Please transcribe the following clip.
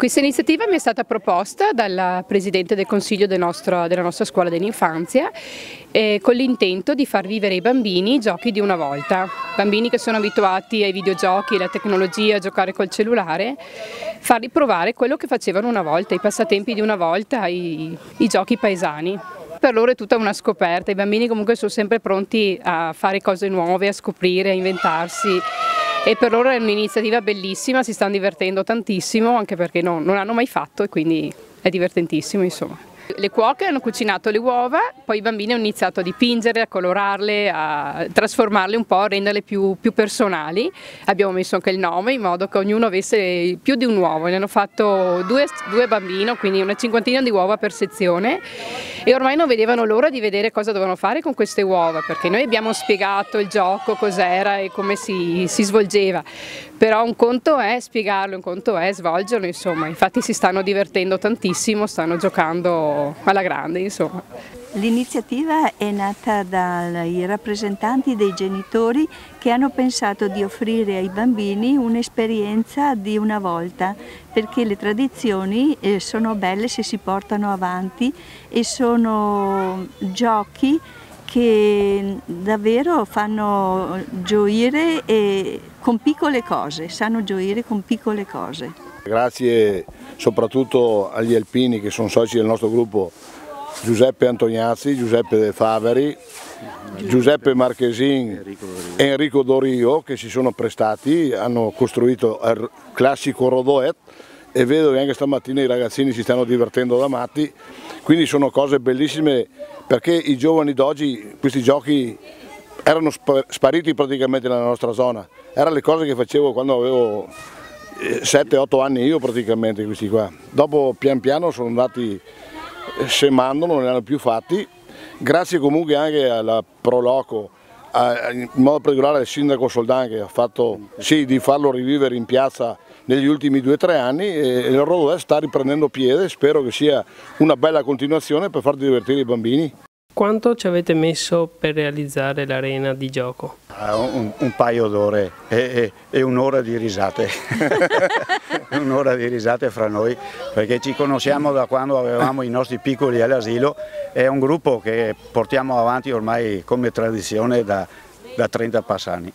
Questa iniziativa mi è stata proposta dalla Presidente del Consiglio della nostra scuola dell'infanzia con l'intento di far vivere ai bambini i giochi di una volta. Bambini che sono abituati ai videogiochi, alla tecnologia, a giocare col cellulare, farli provare quello che facevano una volta, i passatempi di una volta, i giochi paesani. Per loro è tutta una scoperta, i bambini comunque sono sempre pronti a fare cose nuove, a scoprire, a inventarsi. E per loro è un'iniziativa bellissima, si stanno divertendo tantissimo, anche perché non hanno mai fatto e quindi è divertentissimo, insomma. Le cuoche hanno cucinato le uova, poi i bambini hanno iniziato a dipingerle, a colorarle, a trasformarle un po', a renderle più personali. Abbiamo messo anche il nome in modo che ognuno avesse più di un uovo, ne hanno fatto due bambini, quindi una cinquantina di uova per sezione. E ormai non vedevano l'ora di vedere cosa dovevano fare con queste uova, perché noi abbiamo spiegato il gioco, cos'era e come si svolgeva, però un conto è spiegarlo, un conto è svolgerlo, insomma. Infatti si stanno divertendo tantissimo, stanno giocando alla grande, insomma. L'iniziativa è nata dai rappresentanti dei genitori che hanno pensato di offrire ai bambini un'esperienza di una volta, perché le tradizioni sono belle se si portano avanti e sono giochi che davvero fanno gioire con piccole cose, sanno gioire con piccole cose. Grazie soprattutto agli Alpini che sono soci del nostro gruppo, Giuseppe Antoniazzi, Giuseppe De Faveri, Giuseppe Marchesin e Enrico Dorio, che si sono prestati, hanno costruito il classico Rodolét e vedo che anche stamattina i ragazzini si stanno divertendo da matti, quindi sono cose bellissime perché i giovani d'oggi questi giochi erano spariti praticamente nella nostra zona, erano le cose che facevo quando avevo 7-8 anni io praticamente questi qua, dopo pian piano sono andati semando, non ne hanno più fatti, grazie comunque anche alla Proloco, in modo particolare al sindaco Soldan che ha fatto sì di farlo rivivere in piazza negli ultimi 2-3 anni e il Rodolé sta riprendendo piede, spero che sia una bella continuazione per far divertire i bambini. Quanto ci avete messo per realizzare l'arena di gioco? Un paio d'ore e un'ora di risate, un'ora di risate fra noi, perché ci conosciamo da quando avevamo i nostri piccoli all'asilo, è un gruppo che portiamo avanti ormai come tradizione da 30 pass'anni.